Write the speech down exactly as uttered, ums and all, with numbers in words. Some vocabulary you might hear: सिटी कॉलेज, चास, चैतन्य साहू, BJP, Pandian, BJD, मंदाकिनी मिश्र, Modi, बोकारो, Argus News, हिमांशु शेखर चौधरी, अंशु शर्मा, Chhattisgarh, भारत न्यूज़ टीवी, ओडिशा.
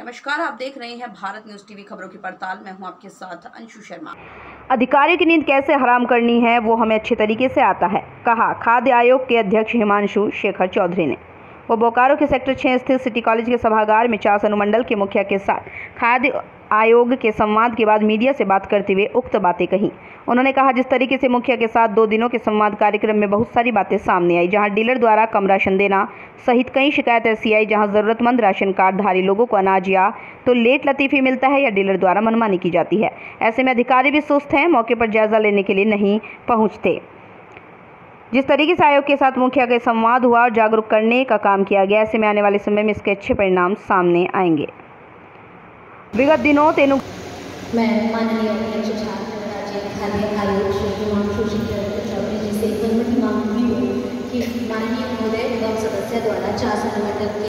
नमस्कार, आप देख रहे हैं भारत न्यूज़ टीवी खबरों की पड़ताल। मैं हूं आपके साथ अंशु शर्मा। अधिकारियों की नींद कैसे हराम करनी है वो हमें अच्छे तरीके से आता है, कहा खाद्य आयोग के अध्यक्ष हिमांशु शेखर चौधरी ने। वो बोकारो के सेक्टर छह स्थित सिटी कॉलेज के सभागार में चास अनुमंडल के मुखिया के साथ खाद्य आयोग के संवाद के बाद मीडिया से बात करते हुए उक्त बातें कही। उन्होंने कहा, जिस तरीके से मुखिया के साथ दो दिनों के संवाद कार्यक्रम में बहुत सारी बातें सामने आई, जहां डीलर द्वारा कम राशन देना सहित कई शिकायत ऐसी आई जहां जरूरतमंद राशन कार्डधारी लोगों को अनाज या तो लेट लतीफी मिलता है या डीलर द्वारा मनमानी की जाती है। ऐसे में अधिकारी भी सुस्त हैं, मौके पर जायजा लेने के लिए नहीं पहुँचते। जिस तरीके से आयोग के साथ मुखिया का संवाद हुआ और जागरूक करने का काम किया गया, ऐसे में आने वाले समय में इसके अच्छे परिणाम सामने आएंगे। विगत दिनों तेनु मैं माननीय अध्यक्ष खाद्य आयोग श्री हिमांशु शेखर चौधरी जी से एक मांग की कि माननीय महोदय एवं सदस्य द्वारा चार सौ